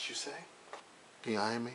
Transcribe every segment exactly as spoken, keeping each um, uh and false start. What'd you say? Behind me.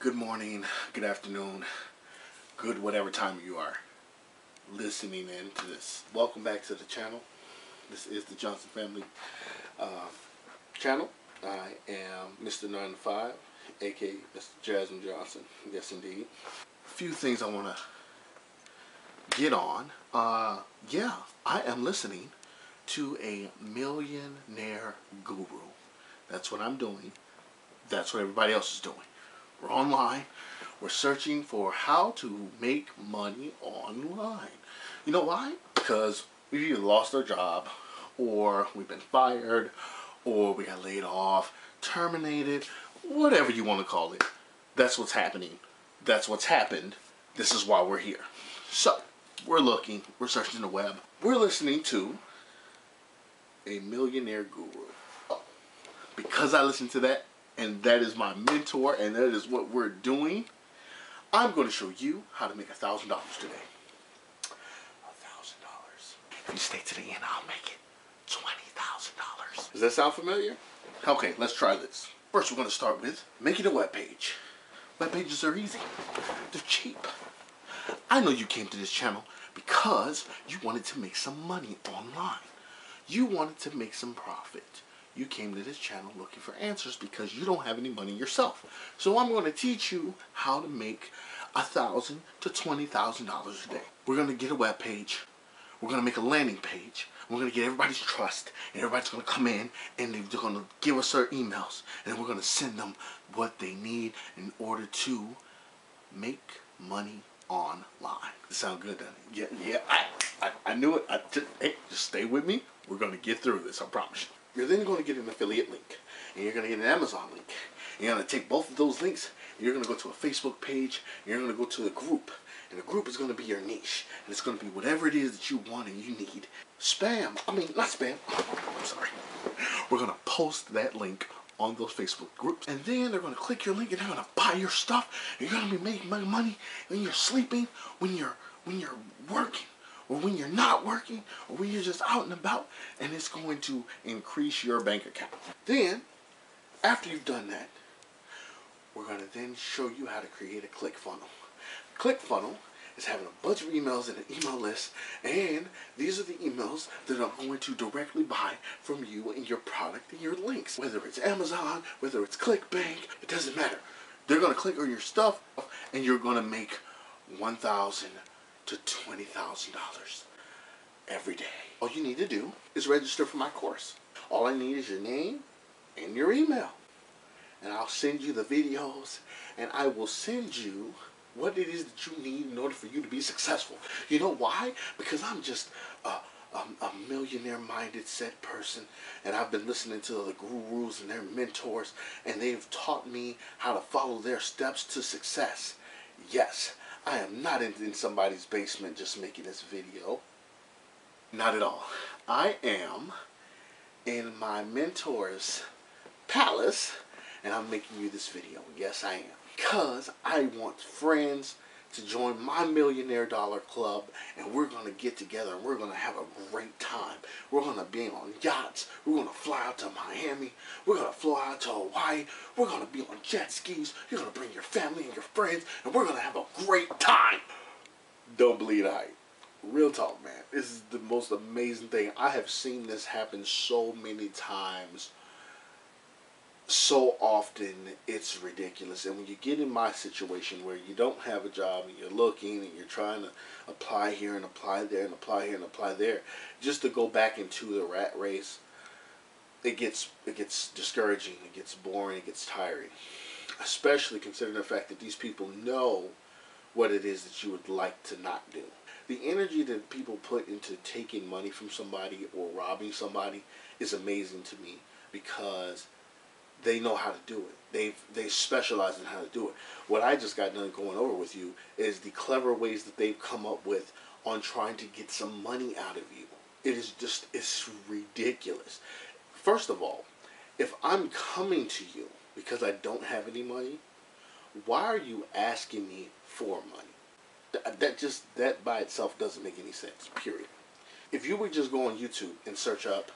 Good morning, good afternoon, good whatever time you are listening in to this. Welcome back to the channel. This is the Johnson Family uh, channel. I am Mister nine to five, aka Mister Jasmine Johnson. Yes, indeed. A few things I want to get on. Uh, yeah, I am listening to a millionaire guru. That's what I'm doing. That's what everybody else is doing. We're online. We're searching for how to make money online. You know why? Because we've either lost our job, or we've been fired, or we got laid off, terminated, whatever you want to call it. That's what's happening. That's what's happened. This is why we're here. So, we're looking. We're searching the web. We're listening to a millionaire guru. Oh, because I listened to that, and that is my mentor, and that is what we're doing. I'm going to show you how to make a thousand dollars today. A thousand dollars. If you stay to the end, I'll make it twenty thousand dollars. Does that sound familiar? Okay, let's try this. First, we're going to start with making a web page. Web pages are easy. They're cheap. I know you came to this channel because you wanted to make some money online. You wanted to make some profit. You came to this channel looking for answers because you don't have any money yourself. So I'm going to teach you how to make one thousand to twenty thousand dollars a day. We're going to get a web page. We're going to make a landing page. We're going to get everybody's trust. And everybody's going to come in and they're going to give us their emails. And we're going to send them what they need in order to make money online. It sound good, doesn't it? Yeah, yeah. I, I, I knew it. I just, hey, just stay with me. We're going to get through this, I promise you. You're then going to get an affiliate link, and you're going to get an Amazon link. You're going to take both of those links, and you're going to go to a Facebook page, and you're going to go to a group. And the group is going to be your niche, and it's going to be whatever it is that you want and you need. Spam. I mean, not spam. I'm sorry. We're going to post that link on those Facebook groups, and then they're going to click your link, and they're going to buy your stuff, and you're going to be making money when you're sleeping, when you're, when you're working, or when you're not working, or when you're just out and about, and it's going to increase your bank account. Then, after you've done that, we're going to then show you how to create a ClickFunnel. ClickFunnel is having a bunch of emails in an email list, and these are the emails that are going to directly buy from you and your product and your links. Whether it's Amazon, whether it's ClickBank, it doesn't matter. They're going to click on your stuff, and you're going to make one thousand to twenty thousand dollars every day. All you need to do is register for my course. All I need is your name and your email. And I'll send you the videos, and I will send you what it is that you need in order for you to be successful. You know why? Because I'm just a, a, a millionaire-minded set person, and I've been listening to the gurus and their mentors, and they've taught me how to follow their steps to success. Yes. I am not in, in somebody's basement just making this video. Not at all. I am in my mentor's palace, and I'm making you this video. Yes, I am. Because I want friends to join my Millionaire Dollar Club, and we're going to get together, and we're going to have a great time. We're going to be on yachts. We're going to fly out to Miami. We're going to fly out to Hawaii. We're going to be on jet skis. You're going to bring your family and your friends, and we're going to have a great time. Don't believe the hype. Real talk, man. This is the most amazing thing. I have seen this happen so many times, so often, it's ridiculous. And when you get in my situation where you don't have a job and you're looking and you're trying to apply here and apply there and apply here and apply there just to go back into the rat race, it gets it gets discouraging, it gets boring, it gets tiring, especially considering the fact that these people know what it is that you would like to not do. The energy that people put into taking money from somebody or robbing somebody is amazing to me, because they know how to do it. They they specialize in how to do it. What I just got done going over with you is the clever ways that they've come up with on trying to get some money out of you. It is just, it's ridiculous. First of all, if I'm coming to you because I don't have any money, why are you asking me for money? That just, that by itself doesn't make any sense, period. If you would just go on YouTube and search up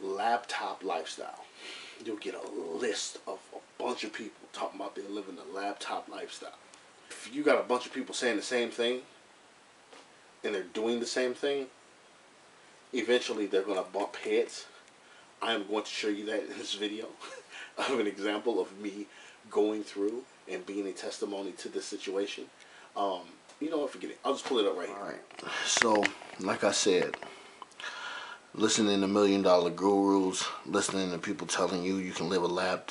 laptop lifestyle, you'll get a list of a bunch of people talking about they're living the laptop lifestyle. If you got a bunch of people saying the same thing, and they're doing the same thing, eventually they're going to bump heads. I am going to show you that in this video of an example of me going through and being a testimony to this situation. Um, you know what, forget it. I'll just pull it up right here. All right. So, like I said, listening to million dollar gurus, listening to people telling you you can live a lab,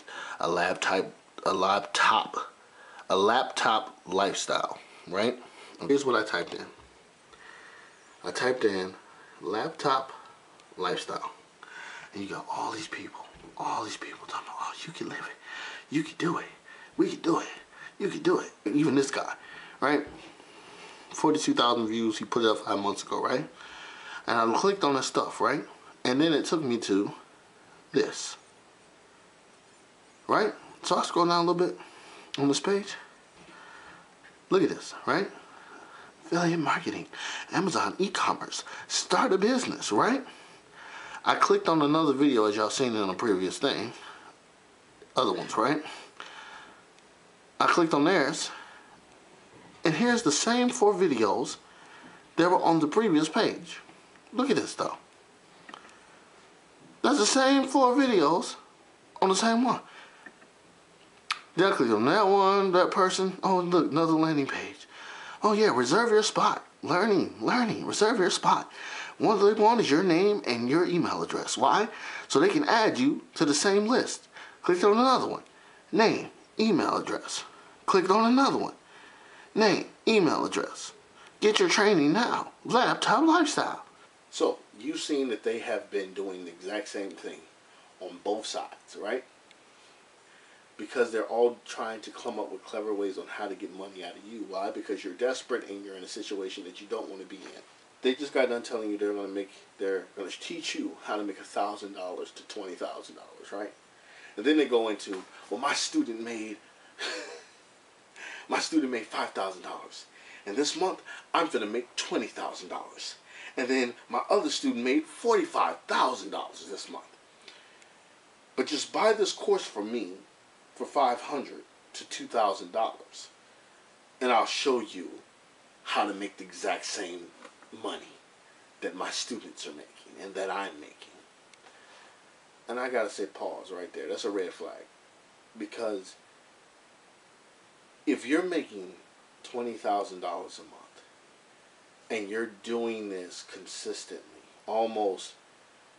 a lab type, a laptop, a laptop lifestyle, right? Here's what I typed in. I typed in laptop lifestyle, and you got all these people, all these people talking about, oh, you can live it, you can do it, we can do it, you can do it. Even this guy, right? forty-two thousand views, he put it up five months ago, right? And I clicked on this stuff, right? And then it took me to this, right? So I scroll down a little bit on this page. Look at this, right? Affiliate marketing, Amazon e-commerce, start a business, right? I clicked on another video, as y'all seen in a previous thing, other ones, right? I clicked on theirs, and here's the same four videos that were on the previous page. Look at this though. That's the same four videos on the same one. Then I clicked on that one, that person, oh look, another landing page. Oh yeah, reserve your spot. Learning, learning, reserve your spot. One they want is your name and your email address. Why? So they can add you to the same list. Clicked on another one. Name, email address. Clicked on another one. Name, email address. Get your training now. Laptop lifestyle. So you've seen that they have been doing the exact same thing on both sides, right? Because they're all trying to come up with clever ways on how to get money out of you. Why? Because you're desperate and you're in a situation that you don't want to be in. They just got done telling you they're going to make, they're going to teach you how to make a thousand dollars to twenty thousand dollars, right? And then they go into, well, my student made, my student made five thousand dollars. And this month, I'm going to make twenty thousand dollars. And then my other student made forty-five thousand dollars this month. But just buy this course from me, for five hundred dollars to two thousand dollars, and I'll show you how to make the exact same money that my students are making and that I'm making. And I gotta say pause right there. That's a red flag, because if you're making twenty thousand dollars a month and you're doing this consistently, almost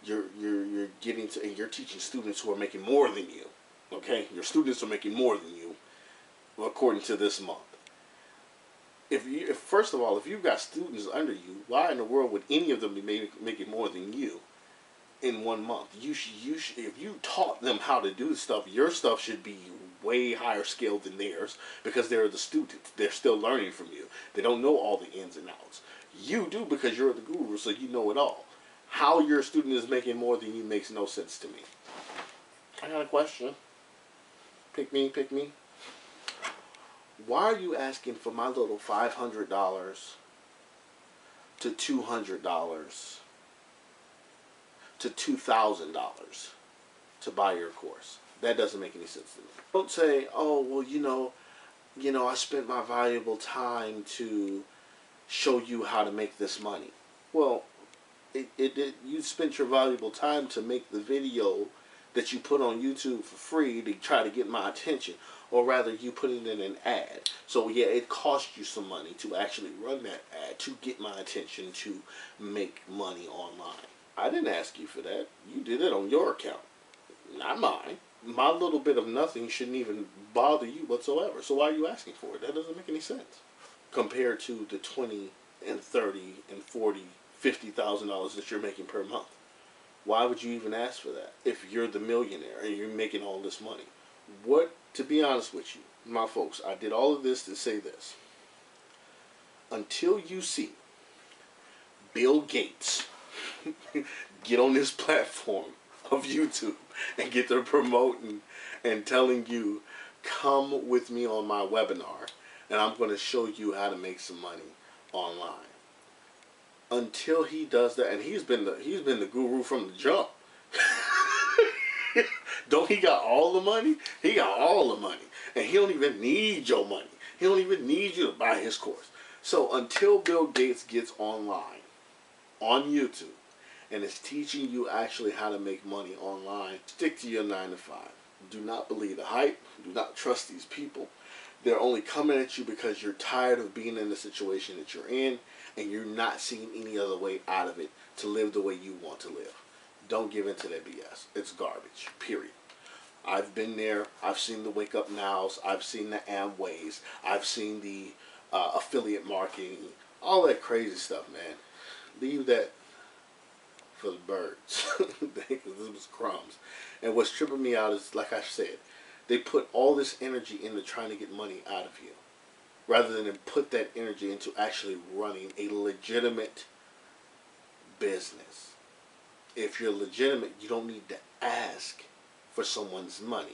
you're, you're, you're getting to, and you're teaching students who are making more than you. Okay, your students are making more than you, according to this month. If you, if, first of all, if you've got students under you, why in the world would any of them be make, making more than you in one month? You should, you should, if you taught them how to do stuff, your stuff should be way higher scale than theirs, because they're the students. They're still learning from you. They don't know all the ins and outs. You do, because you're the guru, so you know it all. How your student is making more than you makes no sense to me. I got a question. Pick me, pick me. Why are you asking for my little five hundred dollars to two hundred dollars to two thousand dollars to buy your course? That doesn't make any sense to me. Don't say, oh, well, you know, you know, I spent my valuable time to show you how to make this money. Well, it, it, it, you spent your valuable time to make the video that you put on YouTube for free to try to get my attention, or rather you put it in an ad. So yeah, it cost you some money to actually run that ad to get my attention to make money online. I didn't ask you for that. You did it on your account, not mine. My little bit of nothing shouldn't even bother you whatsoever. So why are you asking for it? That doesn't make any sense. Compared to the twenty and thirty and forty, fifty thousand dollars that you're making per month. Why would you even ask for that if you're the millionaire and you're making all this money? What, to be honest with you, my folks, I did all of this to say this. Until you see Bill Gates get on this platform of YouTube and get to promoting and telling you come with me on my webinar and I'm going to show you how to make some money online. Until he does that, and he's been the he's been the guru from the jump. Don't he got all the money? He got all the money, and he don't even need your money. He don't even need you to buy his course. So until Bill Gates gets online, on YouTube, and is teaching you actually how to make money online, stick to your nine to five. Do not believe the hype. Do not trust these people. They're only coming at you because you're tired of being in the situation that you're in, and you're not seeing any other way out of it to live the way you want to live. Don't give in to that B S. It's garbage, period. I've been there. I've seen the Wake Up Nows. I've seen the Amways. I've seen the uh, affiliate marketing. All that crazy stuff, man. Leave that for the birds. This was crumbs. And what's tripping me out is, like I said, they put all this energy into trying to get money out of you, rather than put that energy into actually running a legitimate business. If you're legitimate, you don't need to ask for someone's money.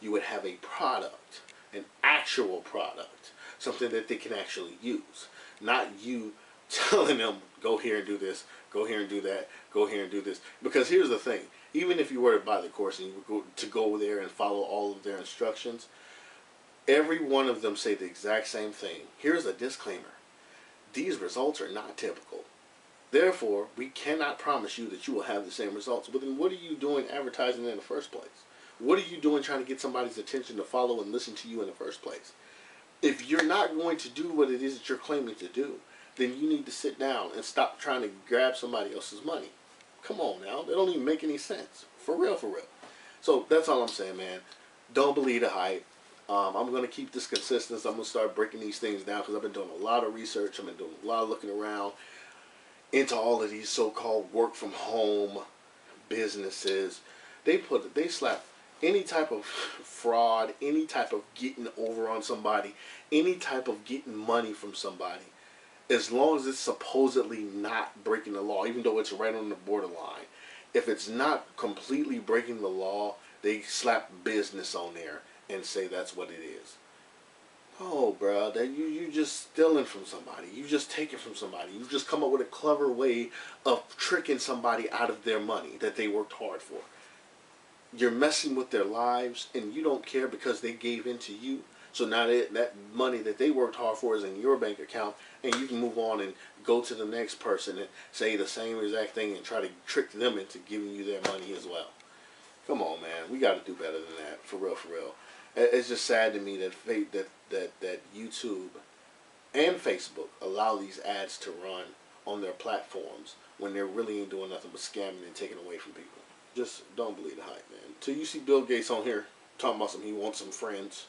You would have a product, an actual product, something that they can actually use. Not you telling them, go here and do this, go here and do that, go here and do this. Because here's the thing, even if you were to buy the course and you were go, to go there and follow all of their instructions, every one of them say the exact same thing. Here's a disclaimer. These results are not typical. Therefore, we cannot promise you that you will have the same results. But then what are you doing advertising in the first place? What are you doing trying to get somebody's attention to follow and listen to you in the first place? If you're not going to do what it is that you're claiming to do, then you need to sit down and stop trying to grab somebody else's money. Come on now. They don't even make any sense. For real, for real. So that's all I'm saying, man. Don't believe the hype. Um, I'm going to keep this consistent. I'm going to start breaking these things down because I've been doing a lot of research. I've been doing a lot of looking around into all of these so-called work from home businesses. They put, they slap any type of fraud, any type of getting over on somebody, any type of getting money from somebody, as long as it's supposedly not breaking the law, even though it's right on the borderline. If it's not completely breaking the law, they slap business on there and say that's what it is. Oh, bro, that you you just stealing from somebody. You just taking from somebody. You just come up with a clever way of tricking somebody out of their money that they worked hard for. You're messing with their lives, and you don't care because they gave in to you. So now that that money that they worked hard for is in your bank account, and you can move on and go to the next person and say the same exact thing and try to trick them into giving you their money as well. Come on, man. We got to do better than that. For real, for real. It's just sad to me that that that that YouTube and Facebook allow these ads to run on their platforms when they're really ain't doing nothing but scamming and taking away from people. Just don't believe the hype, man. Till you see Bill Gates on here talking about some he wants some friends,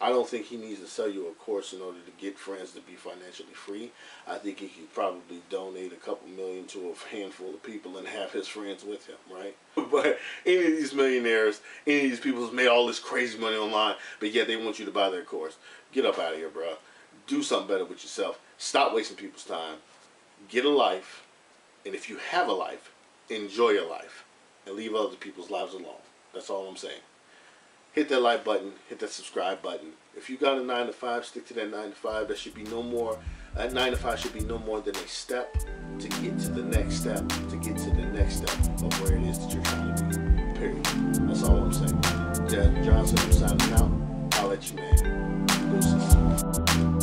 I don't think he needs to sell you a course in order to get friends to be financially free. I think he could probably donate a couple million to a handful of people and have his friends with him, right? But any of these millionaires, any of these people who's made all this crazy money online, but yet they want you to buy their course. Get up out of here, bro. Do something better with yourself. Stop wasting people's time. Get a life. And if you have a life, enjoy your life. And leave other people's lives alone. That's all I'm saying. Hit that like button, hit that subscribe button. If you got a nine to five, stick to that nine to five. That should be no more, that nine to five should be no more than a step to get to the next step, to get to the next step of where it is that you're trying to be, period. That's all I'm saying. Jasmine Johnson, I'm signing out. I'll let you, man. Deuces.